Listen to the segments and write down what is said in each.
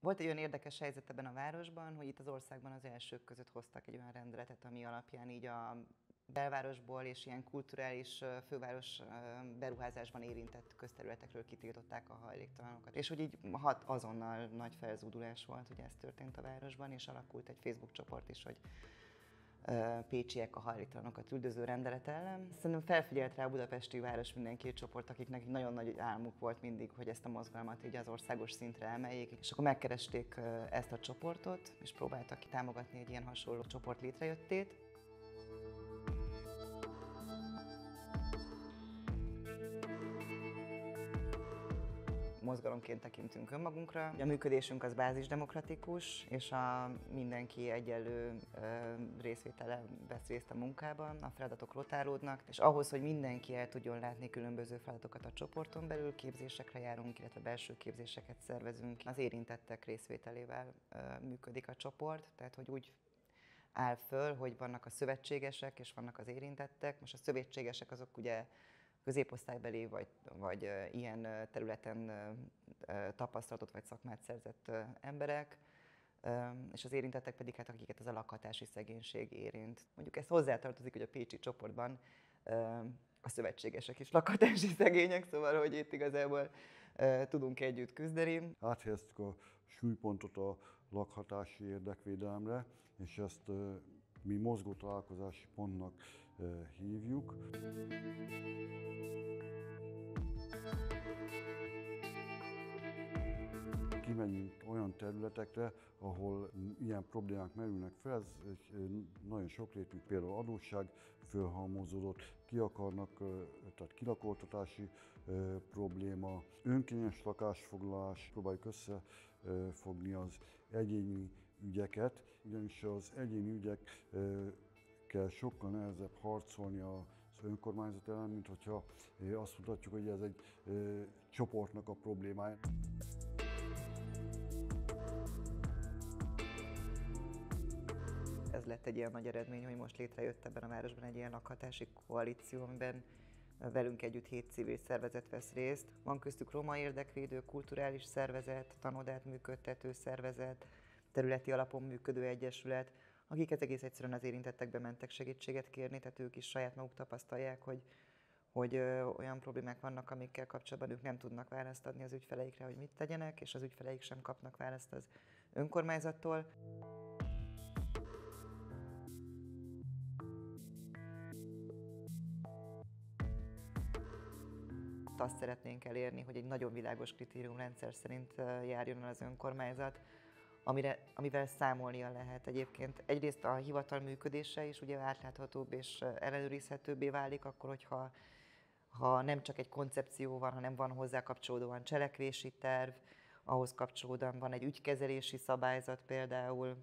Volt egy olyan érdekes helyzet ebben a városban, hogy itt az országban az elsők között hoztak egy olyan rendeletet, ami alapján így a belvárosból és ilyen kulturális főváros beruházásban érintett közterületekről kitiltották a hajléktalanokat. És hogy így azonnal nagy felzúdulás volt, hogy ez történt a városban, és alakult egy Facebook csoport is, hogy pécsiek a hajléktalanokat üldöző rendelet ellen. Szerintem felfigyelt rá a budapesti város minden két csoport, akiknek nagyon nagy álmuk volt mindig, hogy ezt a mozgalmat így az országos szintre emeljék, és akkor megkeresték ezt a csoportot, és próbáltak támogatni egy ilyen hasonló csoport létrejöttét. Mozgalomként tekintünk önmagunkra. A működésünk az bázisdemokratikus, és a mindenki egyenlő részvétele vesz részt a munkában, a feladatok rotálódnak, és ahhoz, hogy mindenki el tudjon látni különböző feladatokat a csoporton belül, képzésekre járunk, illetve belső képzéseket szervezünk. Az érintettek részvételével működik a csoport, tehát hogy úgy áll föl, hogy vannak a szövetségesek és vannak az érintettek. Most a szövetségesek azok ugye középosztálybeli vagy ilyen területen tapasztalatot vagy szakmát szerzett emberek, és az érintettek pedig hát akiket az a lakhatási szegénység érint. Mondjuk ez hozzátartozik, hogy a pécsi csoportban a szövetségesek is lakhatási szegények, szóval hogy itt igazából tudunk együtt küzdeni. Áthelyeztük a súlypontot a lakhatási érdekvédelemre, és ezt mi mozgó találkozási pontnak hívjuk. Kimegyünk olyan területekre, ahol ilyen problémák merülnek fel, ez nagyon sokrétű, például adósság fölhalmozódott, tehát kilakoltatási probléma, önkényes lakásfoglalás, próbáljuk összefogni az egyéni ügyeket, ugyanis az egyéni ügyekkel sokkal nehezebb harcolni az önkormányzat ellen, mint hogyha azt mutatjuk, hogy ez egy csoportnak a problémája. Ez lett egy ilyen nagy eredmény, hogy most létrejött ebben a városban egy ilyen lakhatási koalíció, amiben velünk együtt 7 civil szervezet vesz részt. Van köztük roma érdekvédő, kulturális szervezet, tanodát működtető szervezet, területi alapon működő egyesület, akiket egész egyszerűen az érintettekbe mentek segítséget kérni, tehát ők is saját maguk tapasztalják, hogy olyan problémák vannak, amikkel kapcsolatban ők nem tudnak választ adni az ügyfeleikre, hogy mit tegyenek, és az ügyfeleik sem kapnak választ az önkormányzattól. Azt szeretnénk elérni, hogy egy nagyon világos kritériumrendszer szerint járjon el az önkormányzat, amivel számolnia lehet egyébként. Egyrészt a hivatal működése is ugye átláthatóbb és ellenőrizhetőbbé válik, akkor, hogyha nem csak egy koncepció van, hanem van hozzá kapcsolódóan cselekvési terv, ahhoz kapcsolódóan van egy ügykezelési szabályzat például.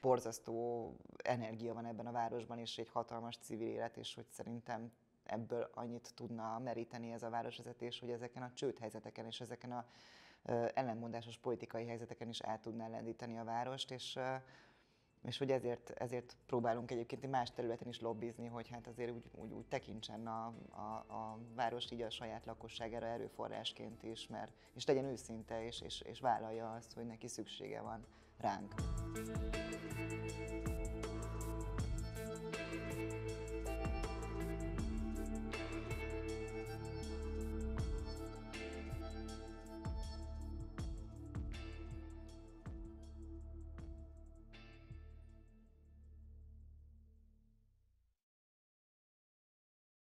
Borzasztó energia van ebben a városban, és egy hatalmas civil élet, és hogy szerintem ebből annyit tudna meríteni ez a városvezetés, hogy ezeken a csődhelyzeteken és ezeken a ellentmondásos politikai helyzeteken is át tudná lendíteni a várost, és hogy ezért próbálunk egyébként más területen is lobbizni, hogy hát azért úgy tekintsen a város így a saját lakosságára erőforrásként is, és legyen őszinte, és vállalja azt, hogy neki szüksége van ránk.